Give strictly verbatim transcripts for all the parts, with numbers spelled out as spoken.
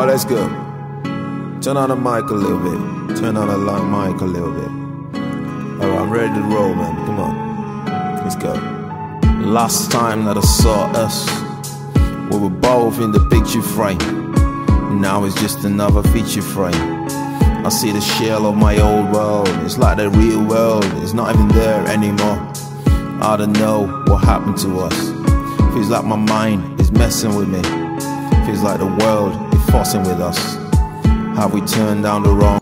Oh, that's good. Turn on the mic a little bit. Turn on the light mic a little bit. Alright, I'm ready to roll, man. Come on. Let's go. Last time that I saw us, we were both in the picture frame. Now it's just another feature frame. I see the shell of my old world. It's like the real world. It's not even there anymore. I don't know what happened to us. Feels like my mind is messing with me. Feels like the world is fussing with us. Have we turned down the wrong?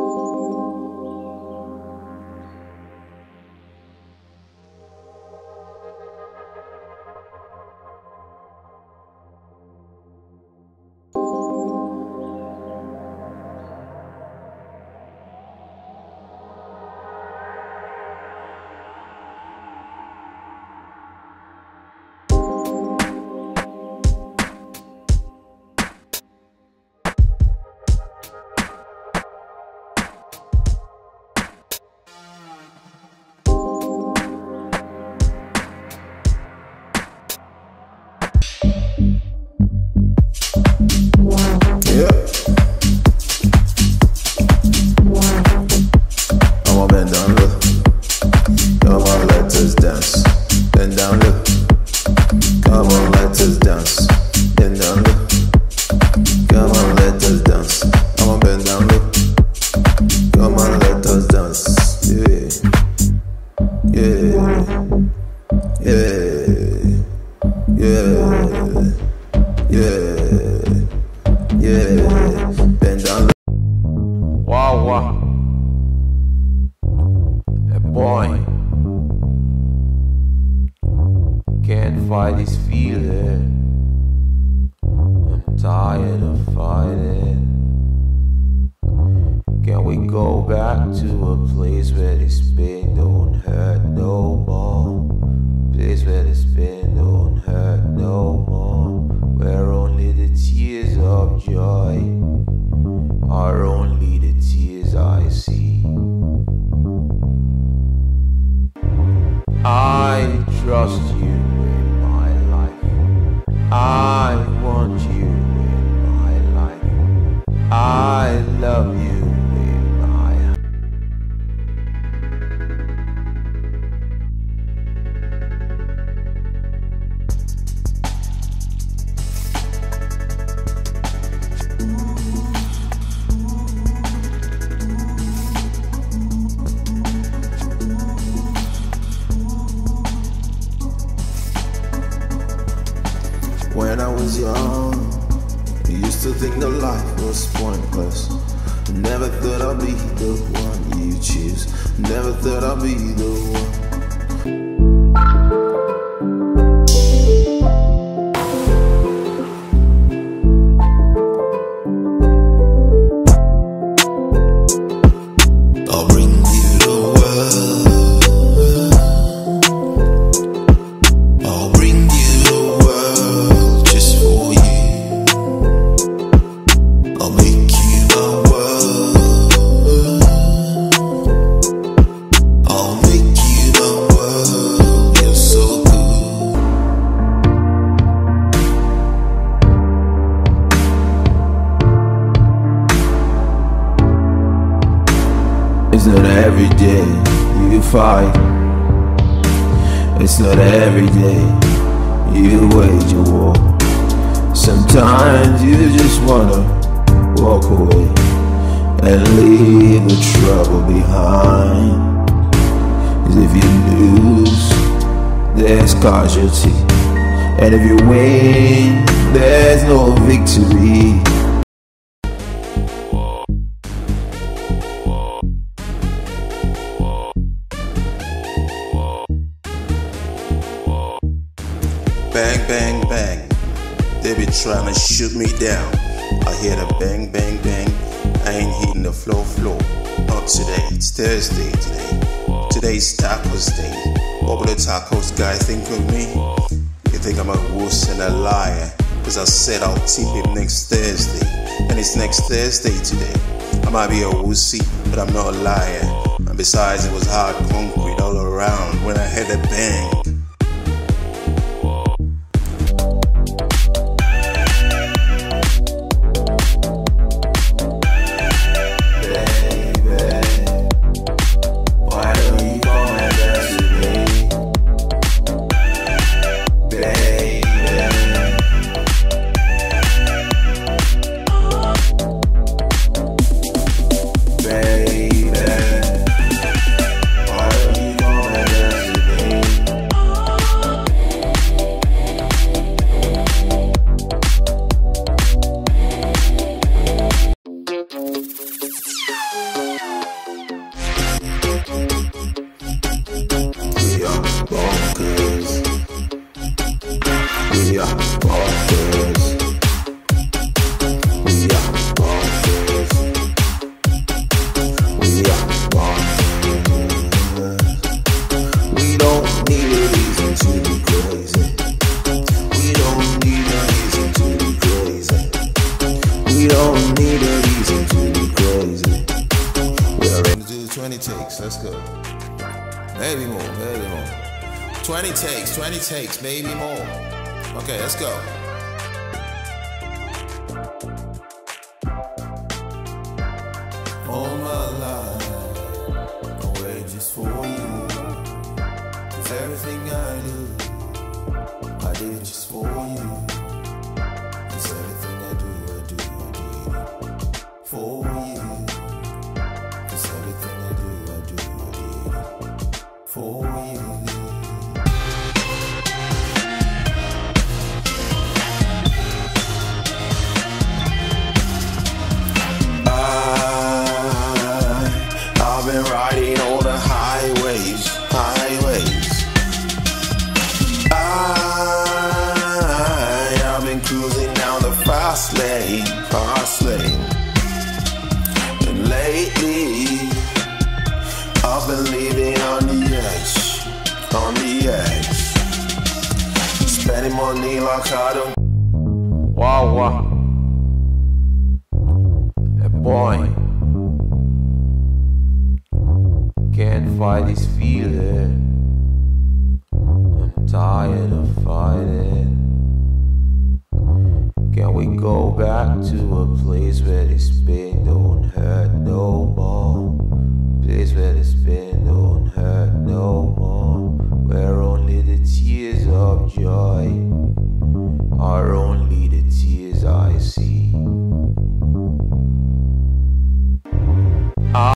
It's not every day you wage a war. Sometimes you just wanna walk away and leave the trouble behind. 'Cause if you lose, there's casualty, and if you win, there's no victory. Bang, bang, bang. They be trying to shoot me down. I hear the bang, bang, bang. I ain't hitting the floor, floor. Not today. It's Thursday today. Today's tacos day. What will the tacos guy think of me? You think I'm a wuss and a liar, 'cause I said I'll tip him next Thursday, and it's next Thursday today. I might be a wussy, but I'm not a liar. And besides, it was hard concrete all around when I heard the bang. Let's go. Maybe more, maybe more. twenty takes, twenty takes, maybe more. Okay, let's go. All my life, I'm waiting just for you. It's everything I do, I did just for you. It's everything I do, I do, I did for you. It's everything I do. For you. Money like I don't. Wow, wow. A boy can't fight this feeling. I'm tired of fighting. Can we go back to a place where this pain don't hurt no more? Place where this pain don't hurt no more. Where only the tears of joy are only the tears I see. Ah.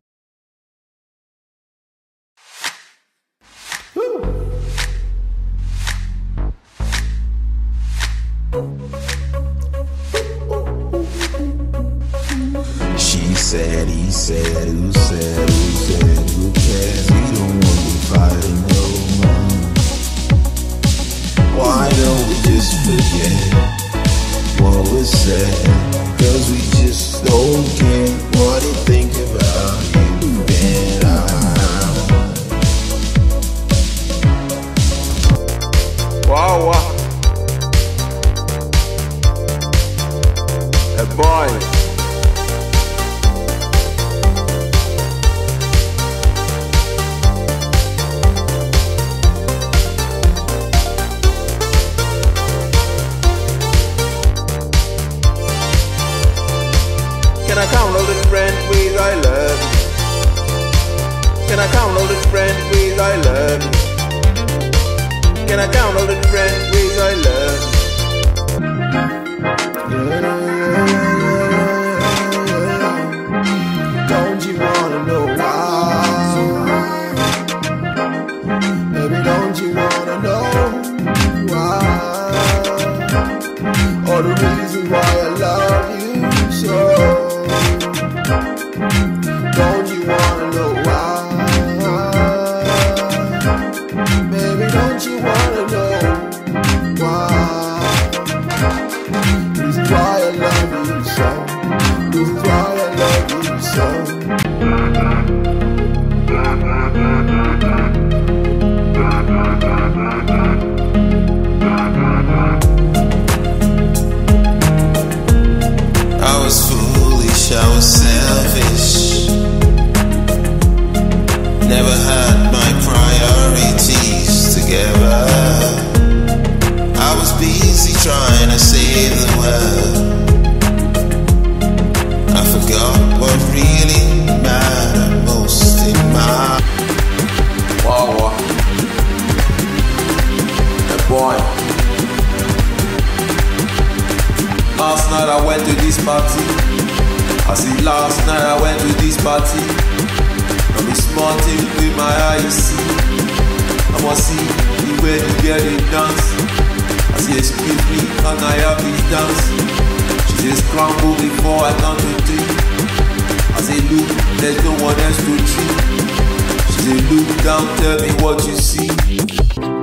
She said, he said, who said, who said, who cares? We don't want to fight no more. Why don't we just forget what was said? 'Cause we just don't care what they think about you and I. Wow, wow. Hey boy, can I count all the different ways I love you? Can I count all the different ways I love you? Can I count all the different ways I love you? trying to save the world. I forgot what really mattered most in my wow, wow. The boy. Last night I went to this party. I said last night I went to this party. I'll be smarting with my eyes. I must see the way you get it dance. She excuse me, and I have this dance. She just crumbled before I count to three. I say, look, there's no one else to treat. She say, look down, tell me what you see.